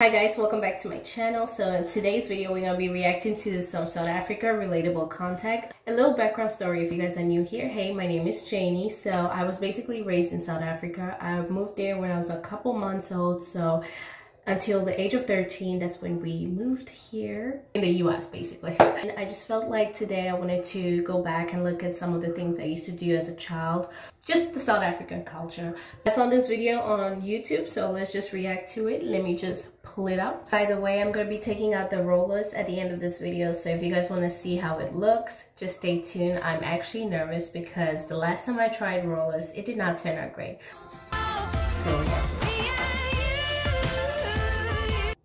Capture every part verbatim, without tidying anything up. Hi guys, welcome back to my channel. So in today's video we're going to be reacting to some South Africa relatable contact. A little background story if you guys are new here. Hey, my name is Janie. So I was basically raised in South Africa. I moved there when I was a couple months old, so until the age of thirteen, that's when we moved here in the U S basically. And I just felt like today I wanted to go back and look at some of the things I used to do as a child, just the South African culture. I found this video on YouTube, so let's just react to it. Let me just pull it up. By the way, I'm gonna be taking out the rollers at the end of this video, so if you guys wanna see how it looks, just stay tuned. I'm actually nervous because the last time I tried rollers, it did not turn out great. So,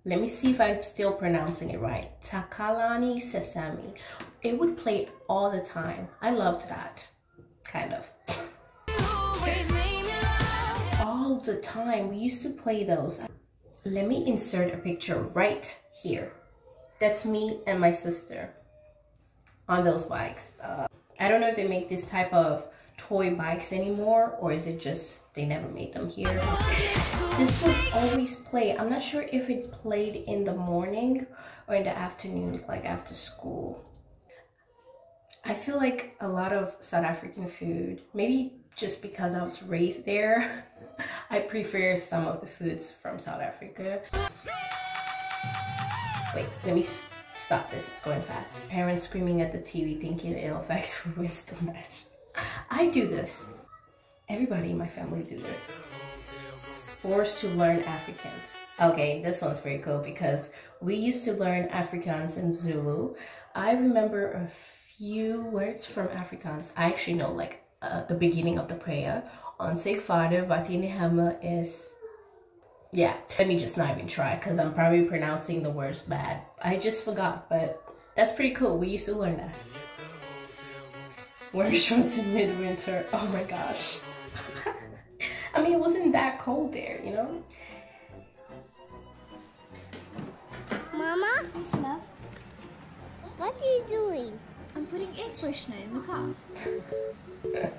let me see if I'm still pronouncing it right. Takalani Sesame. It would play all the time. I loved that. Kind of. All the time. We used to play those. Let me insert a picture right here. That's me and my sister on those bikes. Uh, I don't know if they make this type of toy bikes anymore, or is it just they never made them here. This would always play. I'm not sure if it played in the morning or in the afternoon, like after school. I feel like a lot of South African food, maybe just because I was raised there, I prefer some of the foods from South Africa. Wait, let me stop this, it's going fast. Parents screaming at the T V thinking it'll affect who wins the match. I do this. Everybody in my family do this. Forced to learn Afrikaans. Okay, this one's pretty cool because we used to learn Afrikaans and Zulu. I remember a few words from Afrikaans. I actually know like uh, the beginning of the prayer. Ons Vader wat in die hemel is... Yeah, let me just not even try because I'm probably pronouncing the words bad. I just forgot, but that's pretty cool. We used to learn that. Wearing shorts in midwinter. Oh my gosh. I mean, it wasn't that cold there, you know? Mama? Yes, love? What are you doing? I'm putting air freshener in the car.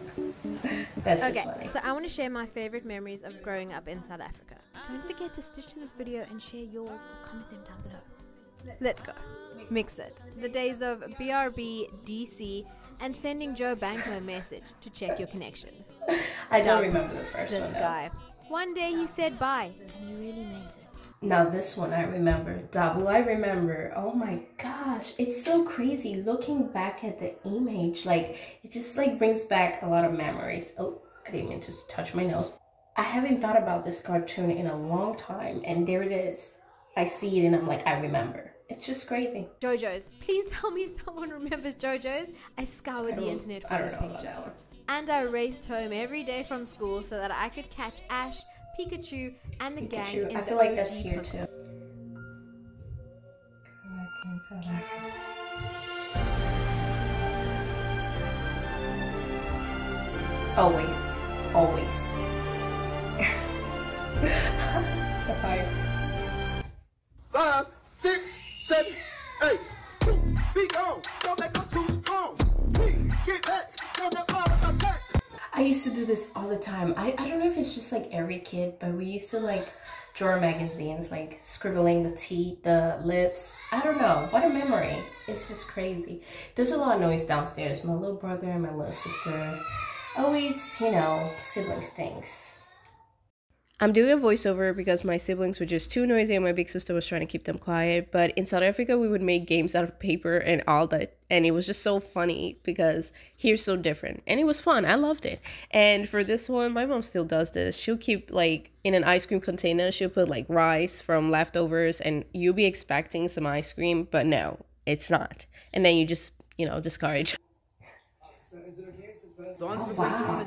That's okay, just funny. So I want to share my favorite memories of growing up in South Africa. Don't forget to stick to this video and share yours or comment them down below. Let's go. Mix it. The days of B R B, D C, and sending Joe Banco a message to check your connection. I don't remember the first one. This guy. One day he said bye, and he really meant it. Now this one I remember. Double I remember. Oh my gosh. It's so crazy looking back at the image. Like, it just like brings back a lot of memories. Oh, I didn't mean to touch my nose. I haven't thought about this cartoon in a long time, and there it is. I see it and I'm like, I remember. It's just crazy. JoJo's. Please tell me someone remembers JoJo's. I scoured the internet for this picture. And I raced home every day from school so that I could catch Ash, Pikachu, and the gang in the O G. I feel like that's here too. Always. Always. The fire. I used to do this all the time. I, I don't know if it's just like every kid, but we used to like draw magazines, like scribbling the teeth, the lips. I don't know. What a memory. It's just crazy. There's a lot of noise downstairs. My little brother and my little sister. Always, you know, siblings things. I'm doing a voiceover because my siblings were just too noisy and my big sister was trying to keep them quiet. But in South Africa, we would make games out of paper and all that. And it was just so funny because here's so different. And it was fun. I loved it. And for this one, my mom still does this. She'll keep like in an ice cream container. She'll put like rice from leftovers and you'll be expecting some ice cream. But no, it's not. And then you just, you know, discourage. So is it okay? Oh, wow.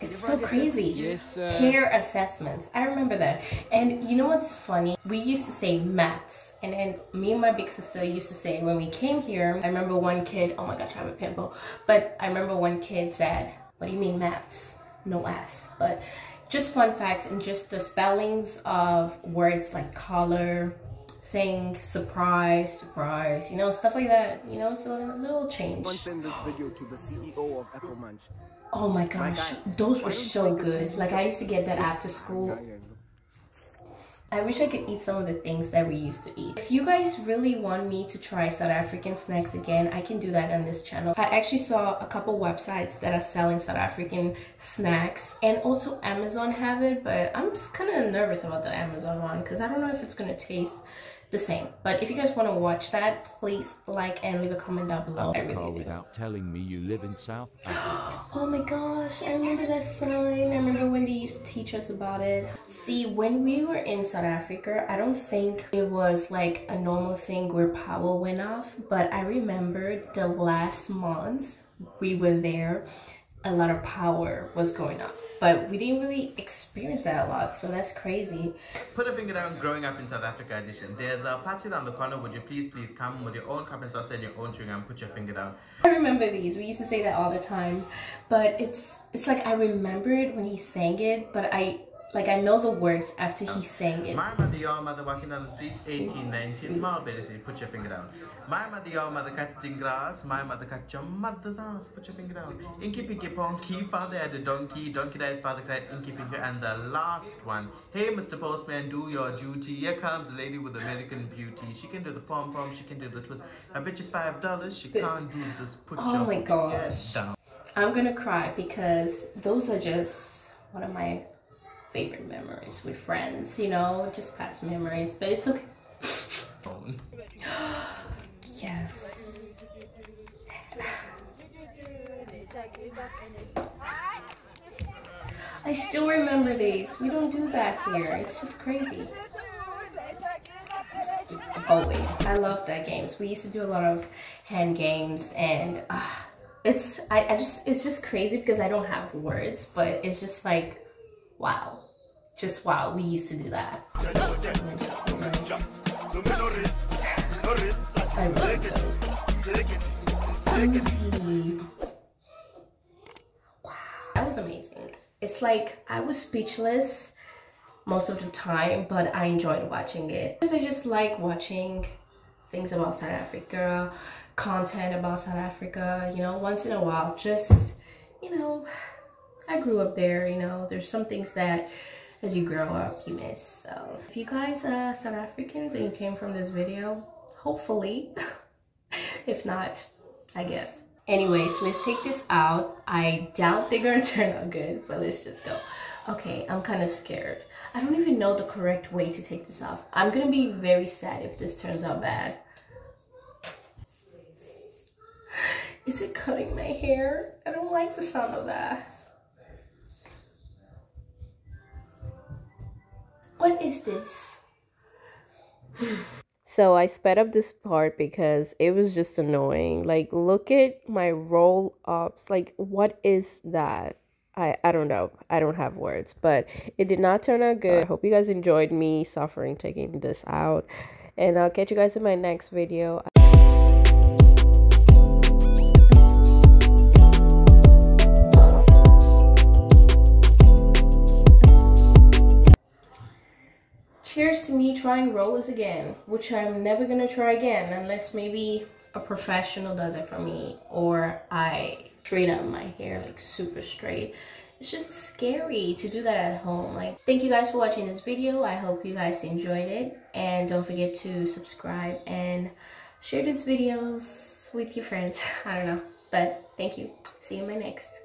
It's so crazy. Yes, uh... peer assessments. I remember that. And you know what's funny? We used to say maths. And then me and my big sister used to say when we came here, I remember one kid, oh my gosh, I have a pimple. But I remember one kid said, what do you mean maths? No ass. But just fun facts and just the spellings of words like color, saying surprise, surprise, you know, stuff like that. You know, it's a little change. One send this video to the C E O of Apple Munch. Oh my gosh, my those were so good. Like I used to get that after school. I I wish I could eat some of the things that we used to eat. If you guys really want me to try South African snacks again, I can do that on this channel. I actually saw a couple websites that are selling South African snacks, and also Amazon have it, but I'm just kind of nervous about the Amazon one because I don't know if it's gonna taste the same. But if you guys want to watch that, please like and leave a comment down below. I really without do. telling me you live in South Africa. Oh my gosh, I remember that sign. I remember when they used to teach us about it. See, when we were in South Africa, I don't think it was like a normal thing where power went off, but I remember the last months we were there, a lot of power was going up. But we didn't really experience that a lot, so that's crazy. Put a finger down, growing up in South Africa edition. There's a party around the corner, would you please, please come with your own cup and sauce and your own chewing gum, put your finger down. I remember these, we used to say that all the time. But it's it's like I remember it when he sang it, but I like I know the words after he sang it. My mother, your mother, walking down the street, eighteen, nineteen, Marbury Street, put your finger down. My mother, your mother, cutting grass. My mother, cut your mother's ass, put your finger down. Inky, pinky, ponky, father had a donkey. Donkey died, father cried, inky, pinky. And the last one. Hey, Mister Postman, do your duty. Here comes the lady with American beauty. She can do the pom-pom, she can do the twist. I bet you five dollars she this. can't do this. Put oh your my gosh. down. I'm gonna cry because those are just one of my favorite memories with friends, you know, just past memories, but it's okay. Yes. I still remember these. We don't do that here. It's just crazy. Always. I love that games. We used to do a lot of hand games, and uh, it's I, I just it's just crazy because I don't have words, but it's just like, wow. Just wow, we used to do that. I love this. Wow. That was amazing. It's like I was speechless most of the time, but I enjoyed watching it. Sometimes I just like watching things about South Africa, content about South Africa, you know, once in a while, just, you know, I grew up there, you know, there's some things that as you grow up you miss. So if you guys are South Africans and you came from this video, hopefully, if not, I guess. Anyways, let's take this out. I doubt they're gonna turn out good, but let's just go. Okay, I'm kind of scared. I don't even know the correct way to take this off. I'm gonna be very sad if this turns out bad. Is it cutting my hair? I don't like the sound of that. What is this? So I sped up this part because it was just annoying. Like, look at my roll-ups. Like, what is that? I, I don't know. I don't have words. But it did not turn out good. I hope you guys enjoyed me suffering taking this out. And I'll catch you guys in my next video. Cheers to me trying rollers again, which I'm never gonna try again unless maybe a professional does it for me, or I straight up my hair like super straight. It's just scary to do that at home. Like, thank you guys for watching this video. I hope you guys enjoyed it, and don't forget to subscribe and share these videos with your friends. I don't know, but thank you. See you in my next.